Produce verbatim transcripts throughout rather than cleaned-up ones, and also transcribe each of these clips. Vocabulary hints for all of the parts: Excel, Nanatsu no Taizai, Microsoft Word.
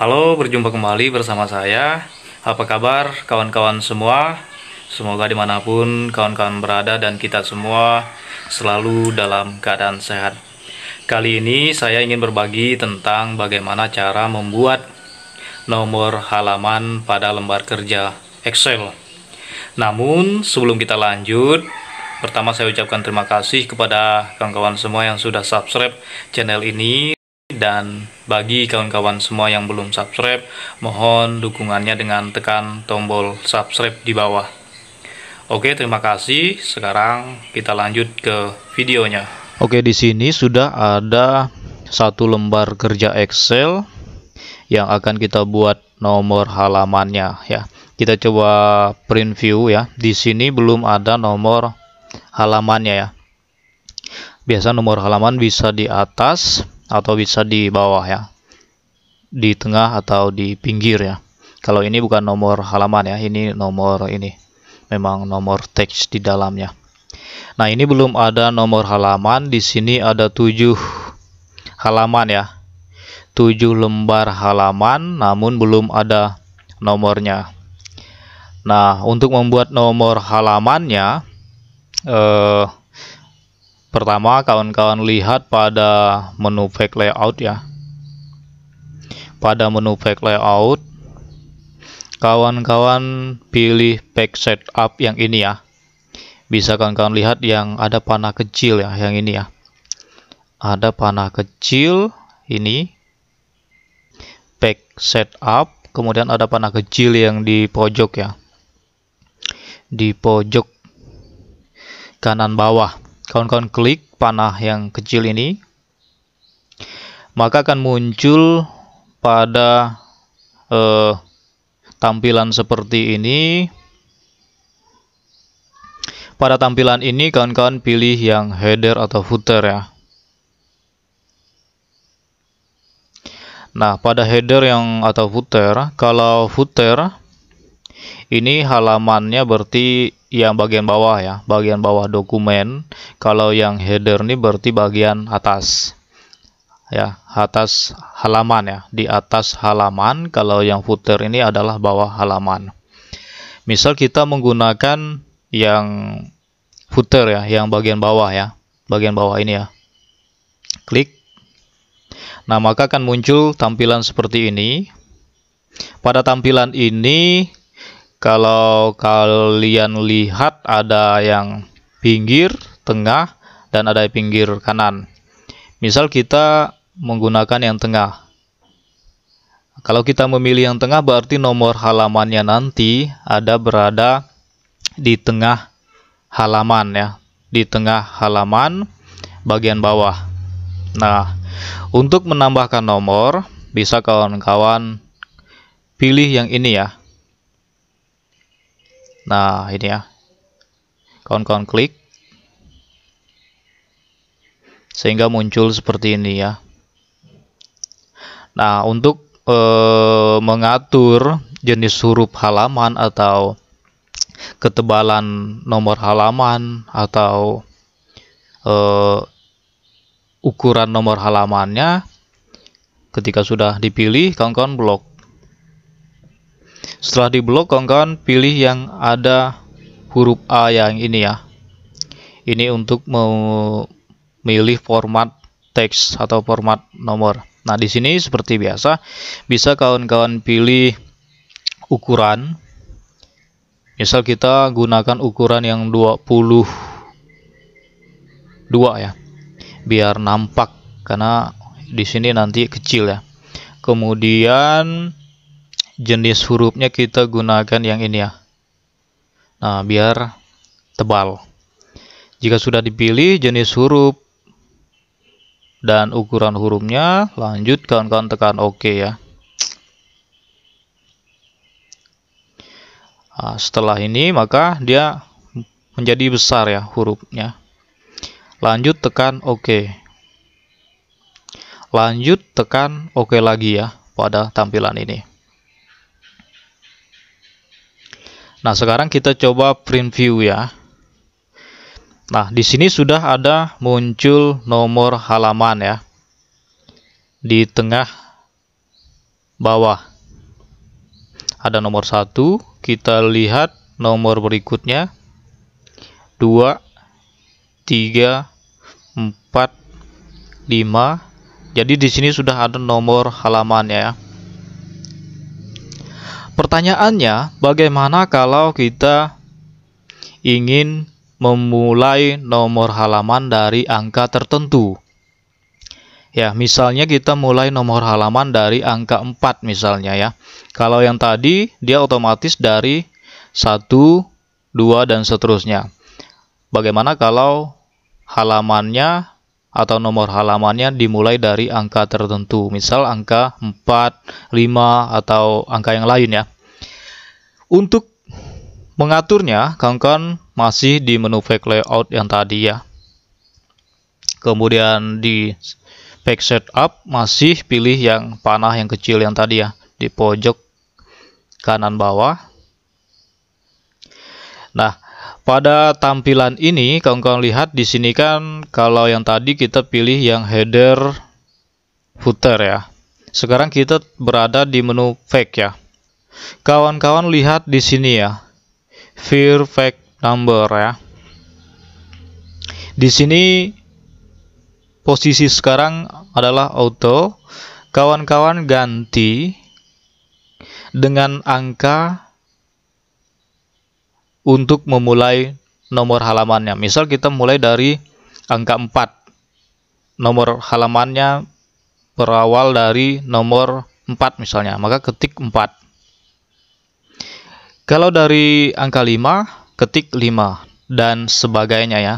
Halo, berjumpa kembali bersama saya. Apa kabar kawan-kawan semua? Semoga dimanapun kawan-kawan berada dan kita semua selalu dalam keadaan sehat. Kali ini saya ingin berbagi tentang bagaimana cara membuat nomor halaman pada lembar kerja Excel. Namun sebelum kita lanjut, pertama saya ucapkan terima kasih kepada kawan-kawan semua yang sudah subscribe channel ini. Dan bagi kawan-kawan semua yang belum subscribe, mohon dukungannya dengan tekan tombol subscribe di bawah. Oke, terima kasih. Sekarang kita lanjut ke videonya. Oke, di sini sudah ada satu lembar kerja Excel yang akan kita buat nomor halamannya ya. Kita coba print view ya. Di sini belum ada nomor halamannya ya. Biasa nomor halaman bisa di atas atau bisa di bawah ya, di tengah atau di pinggir ya. Kalau ini bukan nomor halaman ya, ini nomor ini memang nomor teks di dalamnya. Nah, ini belum ada nomor halaman. Di sini ada tujuh halaman ya, tujuh lembar halaman, namun belum ada nomornya. Nah, untuk membuat nomor halamannya, eh, pertama, kawan-kawan lihat pada menu Pack Layout ya. Pada menu Pack Layout, kawan-kawan pilih Pack Setup yang ini ya. Bisa kawan-kawan lihat yang ada panah kecil ya, yang ini ya. Ada panah kecil, ini Pack Setup, kemudian ada panah kecil yang di pojok ya. Di pojok kanan bawah. Kawan-kawan klik panah yang kecil ini, maka akan muncul pada eh, tampilan seperti ini. Pada tampilan ini kawan-kawan pilih yang header atau footer ya. Nah, pada header yang atau footer, kalau footer ini halamannya berarti yang bagian bawah ya, bagian bawah dokumen. Kalau yang header ini berarti bagian atas ya, atas halaman ya, di atas halaman. Kalau yang footer ini adalah bawah halaman. Misal kita menggunakan yang footer ya, yang bagian bawah ya, bagian bawah ini ya, klik. Nah, maka akan muncul tampilan seperti ini. Pada tampilan ini, kalau kalian lihat ada yang pinggir tengah dan ada yang pinggir kanan. Misal kita menggunakan yang tengah. Kalau kita memilih yang tengah, berarti nomor halamannya nanti ada berada di tengah halaman ya, di tengah halaman bagian bawah. Nah, untuk menambahkan nomor, bisa kawan-kawan pilih yang ini ya. Nah, ini ya, kawan-kawan klik sehingga muncul seperti ini ya. Nah, untuk eh, mengatur jenis huruf halaman atau ketebalan nomor halaman atau eh, ukuran nomor halamannya, ketika sudah dipilih kawan-kawan blok. Setelah diblok, kawan-kawan pilih yang ada huruf A yang ini ya. Ini untuk memilih format teks atau format nomor. Nah, di sini seperti biasa bisa kawan-kawan pilih ukuran. Misal kita gunakan ukuran yang dua puluh dua ya. Biar nampak karena di sini nanti kecil ya. Kemudian jenis hurufnya kita gunakan yang ini ya. Nah, biar tebal. Jika sudah dipilih jenis huruf dan ukuran hurufnya, lanjut kawan-kawan tekan OK ya. Nah, setelah ini maka dia menjadi besar ya hurufnya. Lanjut tekan OK. Lanjut tekan OK lagi ya pada tampilan ini. Nah, sekarang kita coba print view ya. Nah, di sini sudah ada muncul nomor halaman ya. Di tengah bawah. Ada nomor satu, kita lihat nomor berikutnya. dua, tiga, empat, lima. Jadi di sini sudah ada nomor halamannya ya. Pertanyaannya, bagaimana kalau kita ingin memulai nomor halaman dari angka tertentu? Ya, misalnya kita mulai nomor halaman dari angka empat misalnya ya. Kalau yang tadi, dia otomatis dari satu, dua, dan seterusnya. Bagaimana kalau halamannya atau nomor halamannya dimulai dari angka tertentu? Misal angka empat, lima, atau angka yang lain ya. Untuk mengaturnya, kawan-kawan masih di menu Pack Layout yang tadi ya. Kemudian di Pack Setup masih pilih yang panah yang kecil yang tadi ya, di pojok kanan bawah. Nah, pada tampilan ini kawan-kawan lihat di sini kan, kalau yang tadi kita pilih yang header footer ya. Sekarang kita berada di menu Pack ya. Kawan-kawan lihat di sini ya. View Pack Number ya. Di sini posisi sekarang adalah auto. Kawan-kawan ganti dengan angka untuk memulai nomor halamannya. Misal kita mulai dari angka empat. Nomor halamannya berawal dari nomor empat misalnya, maka ketik empat. Kalau dari angka lima, ketik lima, dan sebagainya ya.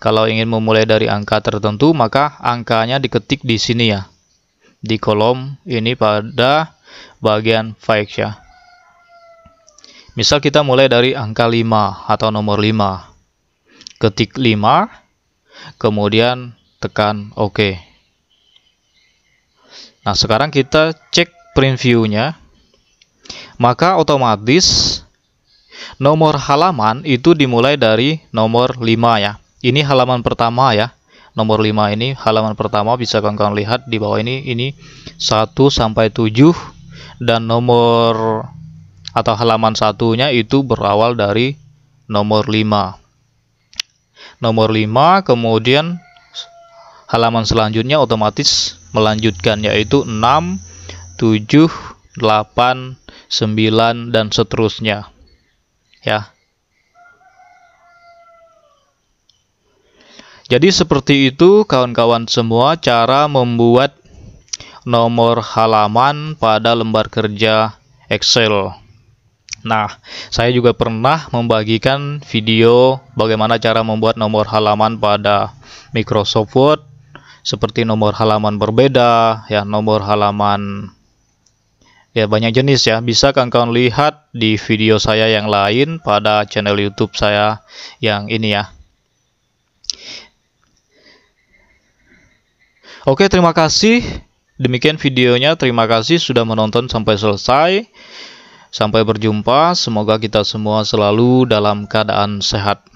Kalau ingin memulai dari angka tertentu, maka angkanya diketik di sini ya. Di kolom ini pada bagian Pack ya. Misal kita mulai dari angka lima atau nomor lima. Ketik lima, kemudian tekan OK. Nah, sekarang kita cek preview-nya. Maka otomatis nomor halaman itu dimulai dari nomor lima ya. Ini halaman pertama ya. Nomor lima ini halaman pertama, bisa kawan-kawan lihat di bawah ini. Ini satu sampai tujuh, dan nomor atau halaman satunya itu berawal dari nomor lima. Nomor lima, kemudian halaman selanjutnya otomatis melanjutkan, yaitu enam, tujuh, delapan, sembilan, dan seterusnya ya. Jadi seperti itu kawan-kawan semua cara membuat nomor halaman pada lembar kerja Excel. Nah, saya juga pernah membagikan video bagaimana cara membuat nomor halaman pada Microsoft Word, seperti nomor halaman berbeda ya, nomor halaman ya, banyak jenis ya. Bisa kawan-kawan lihat di video saya yang lain pada channel YouTube saya yang ini ya. Oke, terima kasih. Demikian videonya. Terima kasih sudah menonton sampai selesai. Sampai berjumpa. Semoga kita semua selalu dalam keadaan sehat.